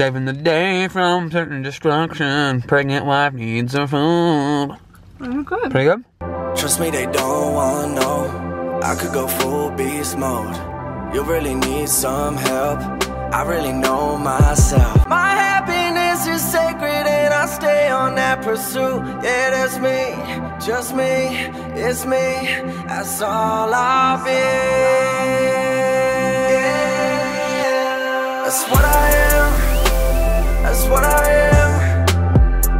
Saving the day from certain destruction. Pregnant wife needs her food. Pretty good. Pretty good? Trust me, they don't want no. I could go full beast mode. You really need some help. I really know myself. My happiness is sacred and I stay on that pursuit. Yeah, that's me, just me, it's me. That's all I'll be. Yeah. That's what I am. That's what I am.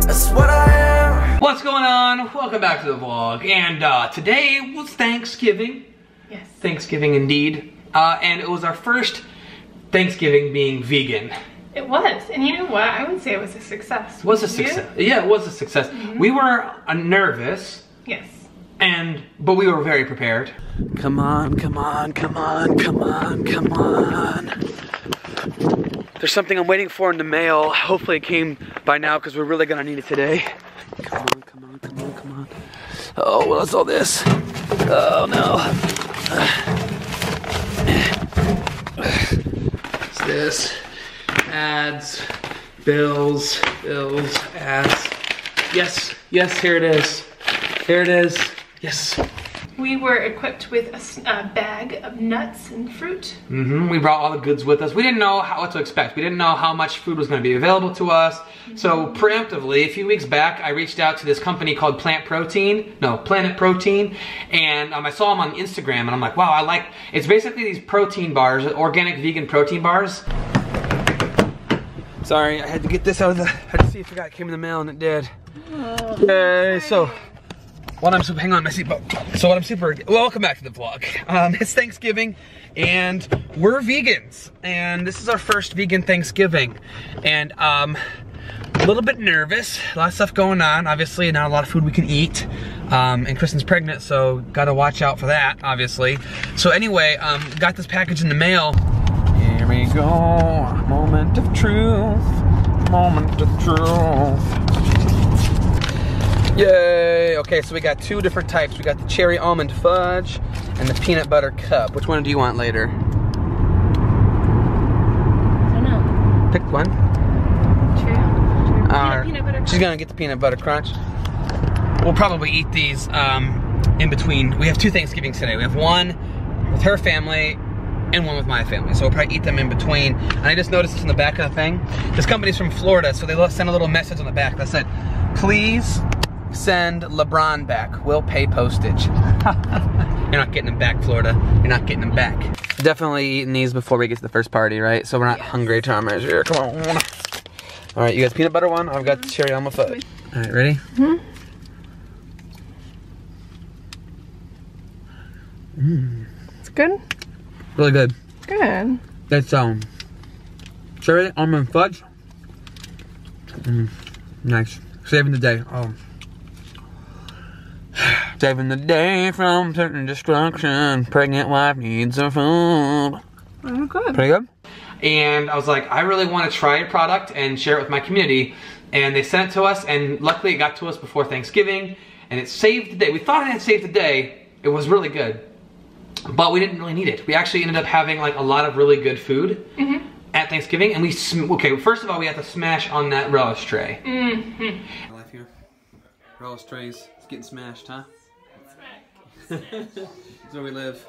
That's what I am. What's going on? Welcome back to the vlog. And today was Thanksgiving. Yes. Thanksgiving indeed. And it was our first Thanksgiving being vegan. It was, and you know what? I would say it was a success. Was a success. Yeah, it was a success. Mm-hmm. We were nervous. Yes. But we were very prepared. Come on, come on, come on, come on, come on. There's something I'm waiting for in the mail. Hopefully it came by now because we're really gonna need it today. Come on, come on, come on, come on. Oh, what's all this? Oh no. This, ads, bills, bills, ads. Yes, yes, here it is. Here it is, yes. We were equipped with a bag of nuts and fruit. Mm-hmm, we brought all the goods with us. We didn't know what to expect. We didn't know how much food was gonna be available to us. Mm-hmm. So preemptively, a few weeks back, I reached out to this company called Planet Protein. And I saw them on Instagram and I'm like, wow, it's basically these protein bars, organic vegan protein bars. Sorry, I had to get this out of the, I had to see if it came in the mail and it did. Oh, yay, so. Hang on, my seatbelt. So welcome back to the vlog. It's Thanksgiving, and we're vegans, and this is our first vegan Thanksgiving, and a little bit nervous. A lot of stuff going on, obviously. Not a lot of food we can eat, and Kristin's pregnant, so gotta watch out for that, obviously. So anyway, got this package in the mail. Here we go. Moment of truth. Moment of truth. Yay! Okay, so we got two different types. We got the cherry almond fudge and the peanut butter cup. Which one do you want later? I don't know. Pick one. Cherry almond fudge. Peanut butter crunch. She's gonna get the peanut butter crunch. We'll probably eat these in between. We have two Thanksgivings today. We have one with her family and one with my family. So we'll probably eat them in between. And I just noticed this in the back of the thing. This company's from Florida, so they sent a little message on the back that said, please send LeBron back. We'll pay postage. You're not getting him back, Florida. You're not getting him back. Definitely eating these before we get to the first party, right? So we're not hungry, Thomas. Here, come on. All right, you got the peanut butter one. I've got the cherry almond fudge. All right, ready? Mm-hmm. Mm. It's good. Really good. Good. That's cherry almond fudge. Mm. Nice. Saving the day. Oh. Saving the day from certain destruction. Pregnant wife needs her food. Pretty good. Pretty good. And I was like, I really want to try a product and share it with my community. And they sent it to us, and luckily it got to us before Thanksgiving. And it saved the day. We thought it had saved the day. It was really good. But we didn't really need it. We actually ended up having like a lot of really good food. Mm-hmm. At Thanksgiving, and okay, first of all, we have to smash on that relish tray. Mm-hmm. Life here. Relish trays, it's getting smashed, huh? That's right. That's where we live.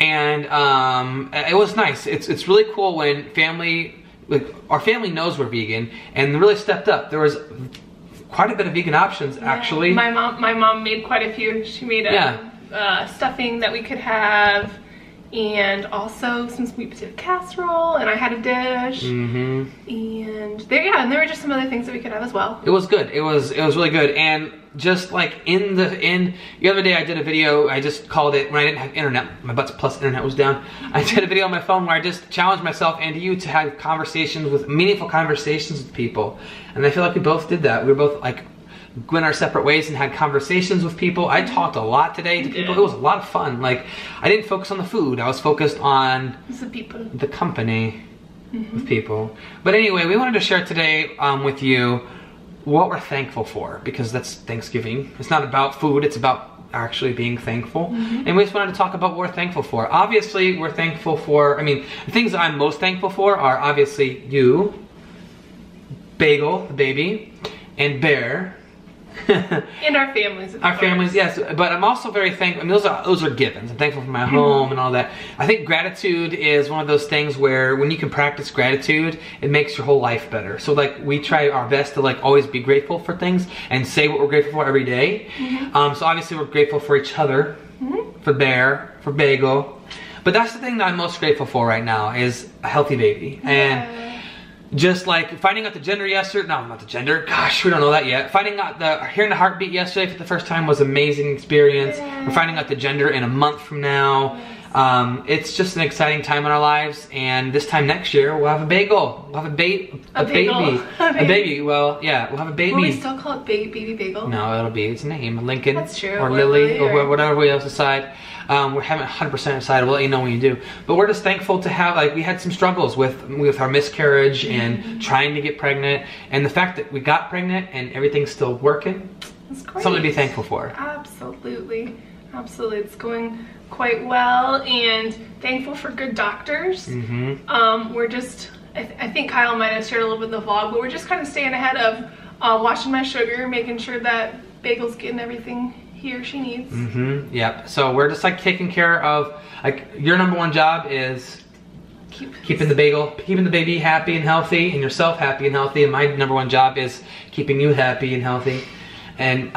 And it was nice. It's really cool when family, like our family knows we're vegan, and really stepped up. There was quite a bit of vegan options, actually. Yeah. My mom made quite a few. She made a stuffing that we could have. And also some sweet potato casserole, and I had a dish. Mm-hmm. And there were just some other things that we could have as well. It was good. It was really good. And just like in the end, the other day I did a video. I just called it when I didn't have internet. My Butts Plus internet was down. I did a video on my phone where I just challenged myself and you to have meaningful conversations with people. And I feel like we both did that. We were both like went our separate ways and had conversations with people. I talked a lot today to people. It was a lot of fun. Like, I didn't focus on the food. I was focused on the people, the company with people. But anyway, we wanted to share today with you what we're thankful for, because that's Thanksgiving. It's not about food. It's about actually being thankful. Mm-hmm. And we just wanted to talk about what we're thankful for. Obviously, we're thankful for, I mean, the things that I'm most thankful for are obviously you, Bagel, the baby, and Bear. And our families. Our families, yes. But I'm also very thankful. I mean, those are givens. I'm thankful for my home and all that. I think gratitude is one of those things where when you can practice gratitude, it makes your whole life better. So like we try our best to like always be grateful for things and say what we're grateful for every day. Mm-hmm. So obviously we're grateful for each other, for Bear, for Bagel. But that's the thing that I'm most grateful for right now is a healthy baby. And just like finding out the gender yesterday, no, not the gender, gosh, we don't know that yet. Finding out hearing the heartbeat yesterday for the first time was an amazing experience. We're finding out the gender in a month from now. It's just an exciting time in our lives, and this time next year, we'll have a bagel. We'll have a baby. Well, yeah, we'll have a baby. Will we still call it baby bagel? No, it'll be its name, Lincoln. That's true. Or Lily, or whatever we else decide. We haven't 100% decided. We'll let you know when you do. But we're just thankful to have, like, we had some struggles with our miscarriage and trying to get pregnant. And the fact that we got pregnant and everything's still working. That's great. Something to be thankful for. Absolutely. Absolutely. It's going quite well, and thankful for good doctors. Mm-hmm. We're just, I think Kyle might have shared a little bit in the vlog, but we're just kind of staying ahead of watching my sugar, making sure that Bagel's getting everything he or she needs. Mm-hmm. Yep. So we're just like taking care of, like, your number one job is keeping the bagel, keeping the baby happy and healthy, and yourself happy and healthy. And my number one job is keeping you happy and healthy, and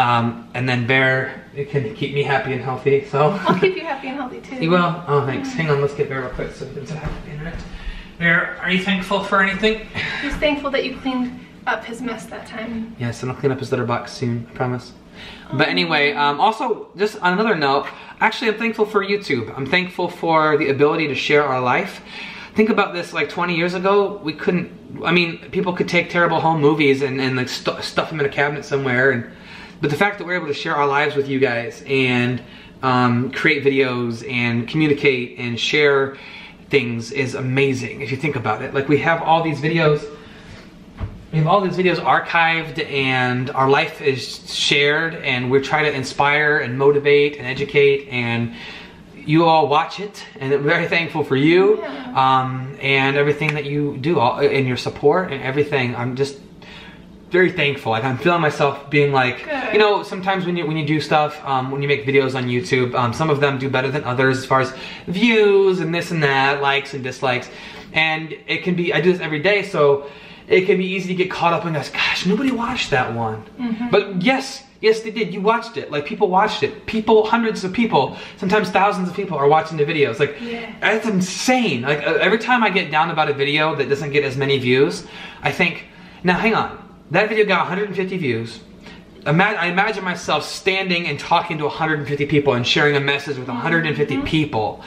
then Bear, it can keep me happy and healthy. So I'll keep you happy and healthy too. You will. Oh, thanks. Hang on, let's get Bear real quick so we can talk about the internet. Bear, are you thankful for anything? He's thankful that you cleaned up his mess that time. Yes, and I'll clean up his litter box soon. I promise. But anyway, also, just on another note, actually I'm thankful for YouTube. I'm thankful for the ability to share our life. Think about this, like 20 years ago, we couldn't, I mean, people could take terrible home movies and like stuff them in a cabinet somewhere. But the fact that we're able to share our lives with you guys and create videos and communicate and share things is amazing if you think about it. Like, we have all these videos. We have all these videos archived, and our life is shared, and we try to inspire and motivate and educate, and you all watch it, and I'm very thankful for you and everything that you do, and your support and everything. I'm just very thankful. Like, I'm feeling myself being like, you know, sometimes when you do stuff, when you make videos on YouTube, some of them do better than others as far as views and this and that, likes and dislikes, and it can be, I do this every day, so it can be easy to get caught up in this, gosh, nobody watched that one. Mm-hmm. But yes they did, you watched it. Like, people watched it. People, hundreds of people, sometimes thousands of people are watching the videos. Like, that's insane. Like, every time I get down about a video that doesn't get as many views, I think, now hang on, that video got 150 views. I imagine myself standing and talking to 150 people and sharing a message with 150 people.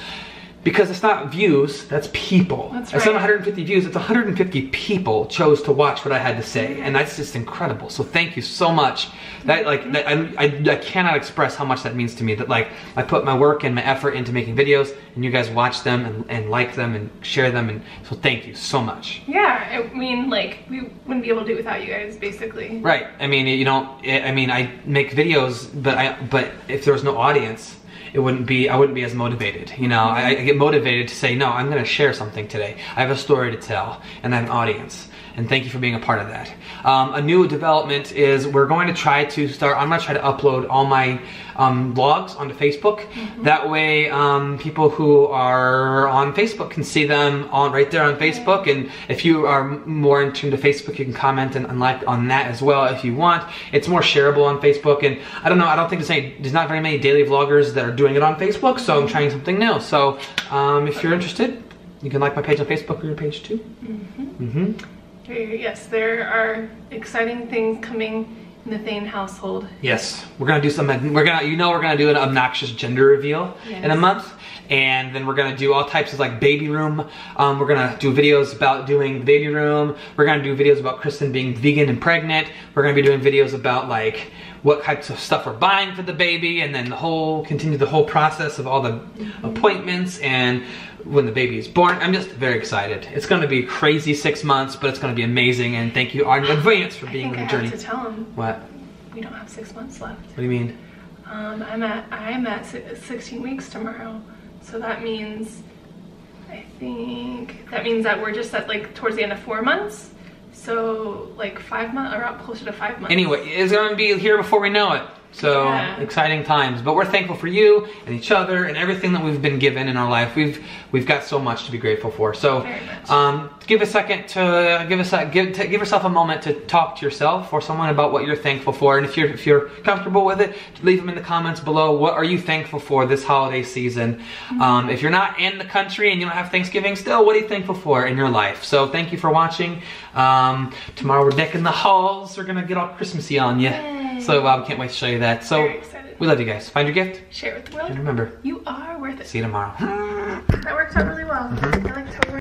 Because it's not views, that's people. That's right. It's not 150 views, it's 150 people chose to watch what I had to say. And that's just incredible. So thank you so much. That, like, that, I cannot express how much that means to me. That, like, I put my work and my effort into making videos, and you guys watch them and like them and share them. And so thank you so much. Yeah, I mean, like, we wouldn't be able to do it without you guys, basically. Right. I mean, you don't, I mean, I make videos, but if there was no audience, I wouldn't be as motivated, you know. I get motivated to say, no, I'm going to share something today. I have a story to tell, and I have an audience. And thank you for being a part of that. A new development is I'm going to try to upload all my vlogs onto Facebook. That way, people who are on Facebook can see them right there on Facebook. And if you are more in tune to Facebook, you can comment and like on that as well if you want. It's more shareable on Facebook. And I don't know, I don't think there's not very many daily vloggers that are doing it on Facebook. So I'm trying something new. So if you're interested, you can like my page on Facebook or your page too. Yes, there are exciting things coming in the Thane household. Yes, we're gonna do something. We're gonna do an obnoxious gender reveal in a month, and then we're gonna do all types of, like, baby room. We're gonna do videos about doing the baby room. We're gonna do videos about Kristin being vegan and pregnant. We're gonna be doing videos about, like, what types of stuff we're buying for the baby, and then continue the whole process of all the appointments and when the baby is born. I'm just very excited. It's going to be crazy 6 months, but it's going to be amazing. And thank you in advance for being on the journey. I have to tell him. What? We don't have 6 months left. What do you mean? I'm at 16 weeks tomorrow, so that means that we're just at like towards the end of 4 months, so like 5 months or up closer to 5 months. Anyway, it's gonna be here before we know it. So yeah. Exciting times, but we're thankful for you and each other and everything that we've been given in our life. We've got so much to be grateful for. So give yourself a moment to talk to yourself or someone about what you're thankful for. And if you're comfortable with it, leave them in the comments below. What are you thankful for this holiday season? Mm-hmm. If you're not in the country and you don't have Thanksgiving, still, what are you thankful for in your life? So thank you for watching. Tomorrow we're decking the halls. We're gonna get all Christmassy on you. Yay. So I can't wait to show you that. So we love you guys. Find your gift. Share it with the world. And remember, you are worth it. See you tomorrow. That works out really well. Mm-hmm.